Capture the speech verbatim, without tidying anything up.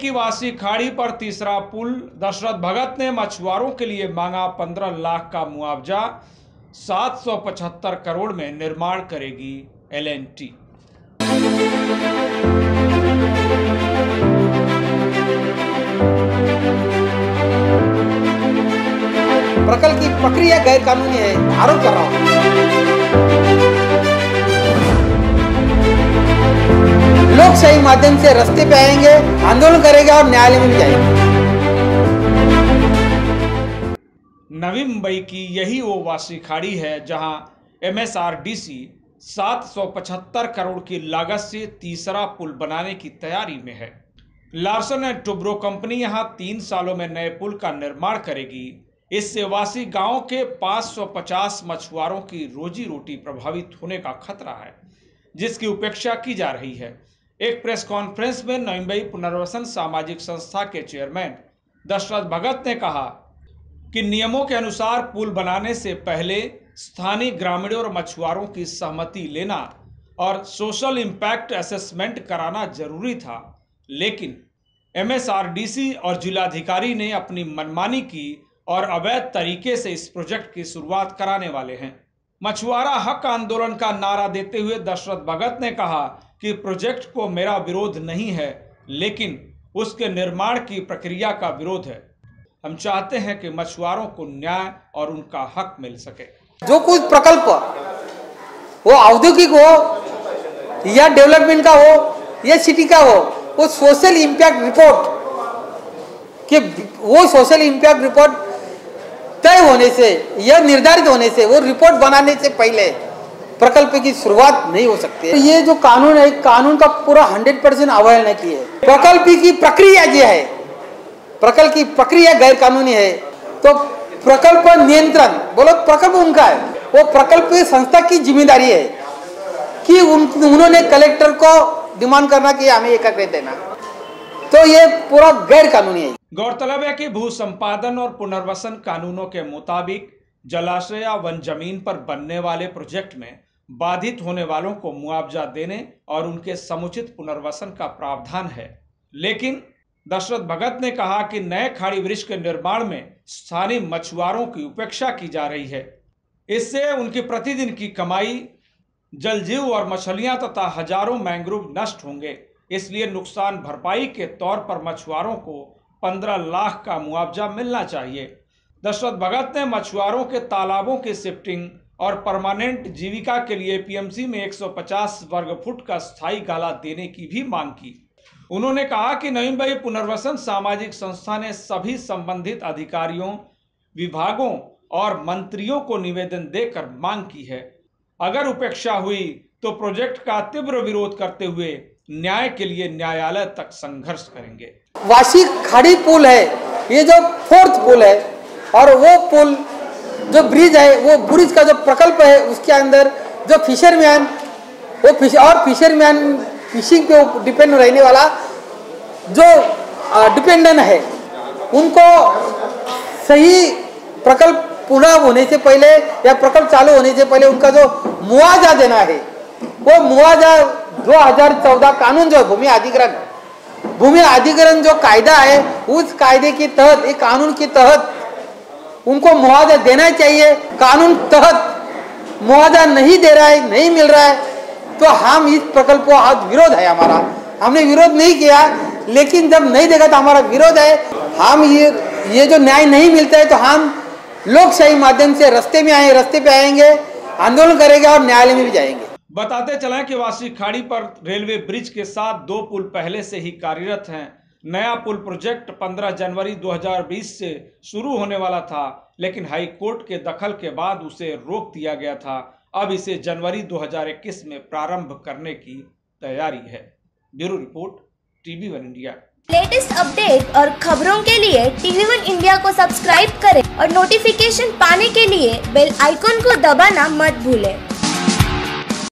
की वासी खाड़ी पर तीसरा पुल, दशरथ भगत ने मछुआरों के लिए मांगा पंद्रह लाख का मुआवजा। सात सौ पचहत्तर करोड़ में निर्माण करेगी एल एन टी। प्रकल्प की प्रक्रिया गैर कानूनी है, आरोप कर रहा हूं। लोग सही माध्यम से रास्ते पे आएंगे, आंदोलन करेंगे और न्यायालय में भी जाएंगे। नवी मुंबई की यही वो वाशी खाड़ी है जहां M S R D C सात सौ पचहत्तर करोड़ की लागत से तीसरा पुल बनाने की तैयारी में है। लार्सन एंड टुब्रो कंपनी यहां तीन सालों में नए पुल का निर्माण करेगी। इससे वासी गांव के पाँच सौ पचास मछुआरों की रोजी रोटी प्रभावित होने का खतरा है, जिसकी उपेक्षा की जा रही है। एक प्रेस कॉन्फ्रेंस में मुंबई पुनर्वसन सामाजिक संस्था के चेयरमैन दशरथ भगत ने कहा कि नियमों के अनुसार पुल बनाने से पहले स्थानीय ग्रामीणों और मछुआरों की सहमति लेना और सोशल इम्पैक्ट असेसमेंट कराना जरूरी था, लेकिन M S R D C और जिलाधिकारी ने अपनी मनमानी की और अवैध तरीके से इस प्रोजेक्ट की शुरुआत कराने वाले हैं। मछुआरा हक आंदोलन का नारा देते हुए दशरथ भगत ने कहा कि प्रोजेक्ट को मेरा विरोध नहीं है, लेकिन उसके निर्माण की प्रक्रिया का विरोध है। हम चाहते हैं कि मछुआरों को न्याय और उनका हक मिल सके। जो कुछ प्रकल्प वो औद्योगिक हो या डेवलपमेंट का हो या सिटी का हो, वो सोशल इम्पैक्ट रिपोर्ट कि वो सोशल इम्पैक्ट रिपोर्ट तय होने से या निर्धारित होने से, वो रिपोर्ट बनाने से पहले प्रकल्प की शुरुआत नहीं हो सकती। ये जो कानून है, कानून का पूरा सौ परसेंट अवहेलना की है। प्रकल्प की प्रक्रिया ये है, प्रकल्प की प्रक्रिया गैर कानूनी है। तो प्रकल्प नियंत्रण बोलो, प्रकल्प उनका है, वो प्रकल्प संस्था की जिम्मेदारी है कि उन, उन्होंने कलेक्टर को डिमांड करना कि हमें एक एकड़ देना, तो ये पूरा गैर कानूनी है। गौरतलब है कि भू संपादन और पुनर्वसन कानूनों के मुताबिक जलाशय या वन जमीन पर बनने वाले प्रोजेक्ट में बाधित होने वालों को मुआवजा देने और उनके समुचित पुनर्वसन का प्रावधान है, लेकिन दशरथ भगत ने कहा कि नए खाड़ी वृक्ष के निर्माण में स्थानीय मछुआरों की उपेक्षा की जा रही है। इससे उनकी प्रतिदिन की कमाई, जलजीव और मछलियां तथा हजारों मैंग्रोव नष्ट होंगे। इसलिए नुकसान भरपाई के तौर पर मछुआरों को पंद्रह लाख का मुआवजा मिलना चाहिए। दशरथ भगत ने मछुआरों के तालाबों की शिफ्टिंग और परमानेंट जीविका के लिए पी एम सी में एक सौ पचास वर्ग फुट का स्थायी गाला देने की भी मांग की। उन्होंने कहा कि नवी मुंबई पुनर्वसन सामाजिक संस्था ने सभी संबंधित अधिकारियों, विभागों और मंत्रियों को निवेदन देकर मांग की है, अगर उपेक्षा हुई तो प्रोजेक्ट का तीव्र विरोध करते हुए न्याय के लिए न्यायालय तक संघर्ष करेंगे। वाशी खाड़ी पुल है, ये जो फोर्थ पुल है, और वो पुल जो ब्रिज है, वो ब्रिज का जो प्रकल्प है उसके अंदर जो फिशरमैन वो फिश और फिशरमैन फिशिंग पे डिपेंड रहने वाला जो डिपेंडेंट है, उनको सही प्रकल्प पूरा होने से पहले या प्रकल्प चालू होने से पहले उनका जो मुआवजा देना है, वो मुआवजा दो हज़ार चौदह कानून जो भूमि अधिग्रहण भूमि अधिग्रहण जो कायदा है, उस कायदे के तहत, एक कानून के तहत उनको मुआवजा देना चाहिए। कानून तहत मुआवजा नहीं दे रहा है, नहीं मिल रहा है, तो हम इस प्रकल्प को, आज विरोध है हमारा। हमने विरोध नहीं किया, लेकिन जब नहीं देगा तो हमारा विरोध है। हम ये ये जो न्याय नहीं मिलता है तो हम लोग सही माध्यम से रास्ते में आए रास्ते पे आएंगे, आंदोलन करेंगे और न्यायालय में भी जाएंगे। बताते चलें कि वाशी खाड़ी पर रेलवे ब्रिज के साथ दो पुल पहले से ही कार्यरत हैं। नया पुल प्रोजेक्ट पंद्रह जनवरी दो हज़ार बीस से शुरू होने वाला था, लेकिन हाई कोर्ट के दखल के बाद उसे रोक दिया गया था। अब इसे जनवरी दो हज़ार इक्कीस में प्रारंभ करने की तैयारी है। Bureau report, TV one India. Latest update और खबरों के लिए टीवी वन इंडिया को सब्सक्राइब करें और नोटिफिकेशन पाने के लिए बेल आइकॉन को दबाना मत भूलें।